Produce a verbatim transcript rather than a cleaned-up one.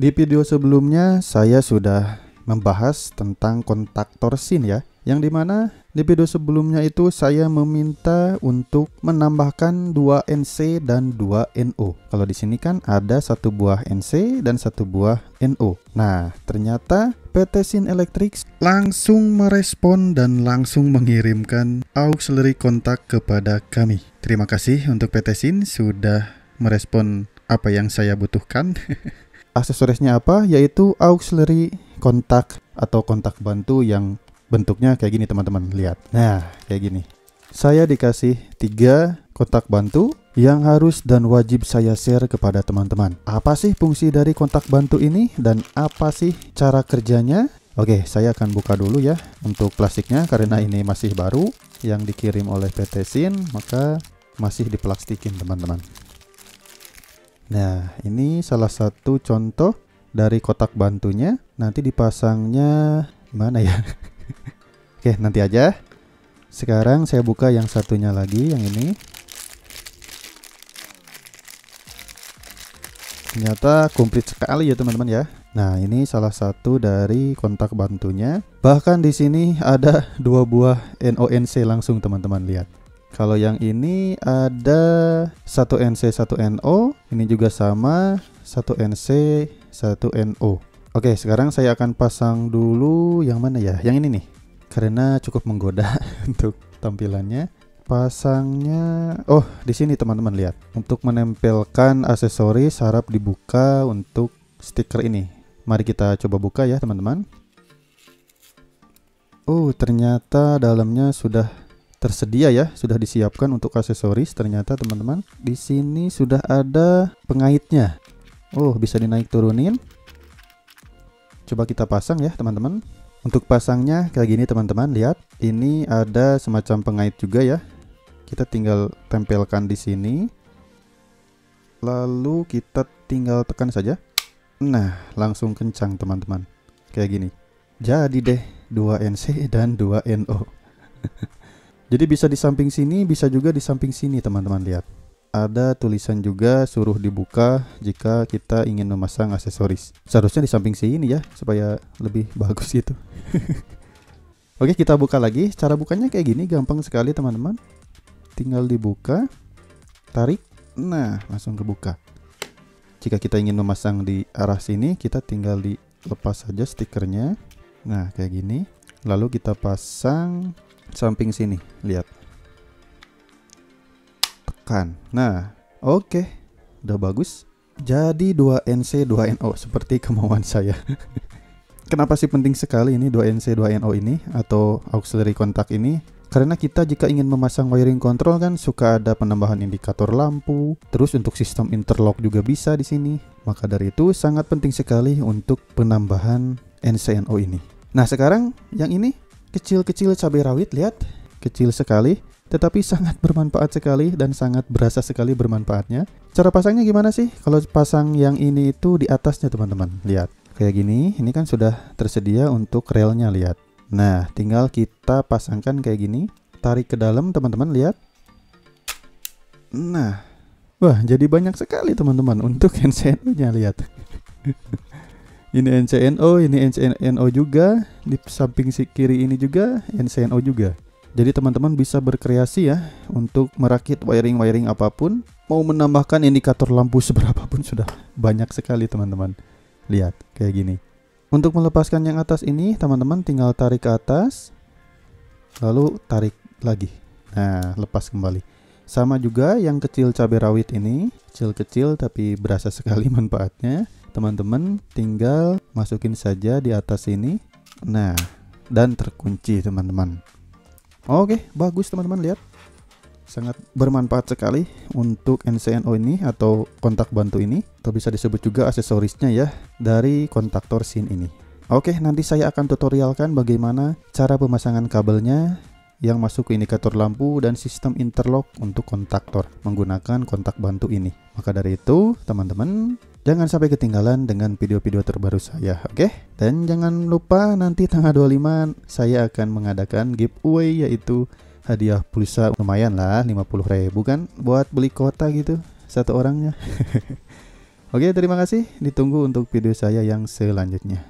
Di video sebelumnya saya sudah membahas tentang kontaktor sin ya, yang dimana di video sebelumnya itu saya meminta untuk menambahkan dua N C dan dua N O. Kalau di sini kan ada satu buah N C dan satu buah N O. Nah, ternyata P T Chint Electric langsung merespon dan langsung mengirimkan auxiliary kontak kepada kami. Terima kasih untuk P T Chint sudah merespon apa yang saya butuhkan. Aksesorisnya apa? Yaitu auxiliary kontak atau kontak bantu yang bentuknya kayak gini teman-teman, lihat. Nah, kayak gini. Saya dikasih tiga kontak bantu yang harus dan wajib saya share kepada teman-teman. Apa sih fungsi dari kontak bantu ini dan apa sih cara kerjanya? Oke, saya akan buka dulu ya untuk plastiknya karena ini masih baru yang dikirim oleh P T Chint, maka masih diplastikin teman-teman. Nah, ini salah satu contoh dari kotak bantunya. Nanti dipasangnya mana ya? Oke, nanti aja. Sekarang saya buka yang satunya lagi, yang ini. Ternyata komplit sekali ya teman-teman ya. Nah, ini salah satu dari kontak bantunya. Bahkan di sini ada dua buah N O N C langsung teman-teman, lihat. Kalau yang ini ada satu N C satu N O, ini juga sama satu N C satu N O. Oke, sekarang saya akan pasang dulu yang mana ya? Yang ini nih. Karena cukup menggoda untuk tampilannya. Pasangnya, oh, di sini teman-teman lihat. Untuk menempelkan aksesoris harap dibuka untuk stiker ini. Mari kita coba buka ya, teman-teman. Oh, ternyata dalamnya sudah tersedia ya, sudah disiapkan untuk aksesoris. Ternyata teman-teman, di sini sudah ada pengaitnya. Oh, bisa dinaik turunin. Coba kita pasang ya teman-teman. Untuk pasangnya kayak gini teman-teman, lihat. Ini ada semacam pengait juga ya. Kita tinggal tempelkan di sini. Lalu kita tinggal tekan saja. Nah, langsung kencang teman-teman. Kayak gini. Jadi deh dua N C dan dua N O. Jadi bisa di samping sini, bisa juga di samping sini teman-teman, lihat. Ada tulisan juga suruh dibuka jika kita ingin memasang aksesoris. Seharusnya di samping sini ya, supaya lebih bagus gitu. Oke, kita buka lagi. Cara bukanya kayak gini, gampang sekali teman-teman. Tinggal dibuka, tarik, nah langsung kebuka. Jika kita ingin memasang di arah sini, kita tinggal dilepas saja stikernya. Nah, kayak gini. Lalu kita pasang samping sini, lihat, tekan. Nah, oke, okay. Udah bagus. Jadi dua N C dua N O seperti kemauan saya. Kenapa sih penting sekali ini dua N C dua N O ini atau auxiliary kontak ini? Karena kita jika ingin memasang wiring control kan suka ada penambahan indikator lampu, terus untuk sistem interlock juga bisa di sini. Maka dari itu sangat penting sekali untuk penambahan N C N O ini. Nah, sekarang yang ini kecil-kecil cabai rawit, lihat, kecil sekali tetapi sangat bermanfaat sekali dan sangat berasa sekali bermanfaatnya. Cara pasangnya gimana sih? Kalau pasang yang ini itu di atasnya teman-teman, lihat, kayak gini. Ini kan sudah tersedia untuk relnya, lihat. Nah, tinggal kita pasangkan kayak gini, tarik ke dalam teman-teman, lihat. Nah, wah, jadi banyak sekali teman-teman untuk N C N O-nya, lihat. Ini N C N O, ini N C N O juga, di samping si kiri ini juga N C N O juga. Jadi teman-teman bisa berkreasi ya untuk merakit wiring-wiring apapun. Mau menambahkan indikator lampu seberapa pun sudah banyak sekali teman-teman. Lihat, kayak gini. Untuk melepaskan yang atas ini, teman-teman tinggal tarik ke atas, lalu tarik lagi. Nah, lepas kembali. Sama juga yang kecil cabai rawit ini, kecil-kecil tapi berasa sekali manfaatnya. Teman-teman tinggal masukin saja di atas ini. Nah, dan terkunci teman-teman. Oke, bagus teman-teman, lihat. Sangat bermanfaat sekali untuk N C N O ini atau kontak bantu ini, atau bisa disebut juga aksesorisnya ya dari kontaktor Chint ini. Oke, nanti saya akan tutorialkan bagaimana cara pemasangan kabelnya yang masuk ke indikator lampu dan sistem interlock untuk kontaktor menggunakan kontak bantu ini. Maka dari itu teman-teman, jangan sampai ketinggalan dengan video-video terbaru saya, oke? Okay? Dan jangan lupa nanti tanggal dua puluh lima saya akan mengadakan giveaway, yaitu hadiah pulsa lumayan lah, lima puluh ribu kan, buat beli kota gitu, satu orangnya. Oke, terima kasih. Ditunggu untuk video saya yang selanjutnya.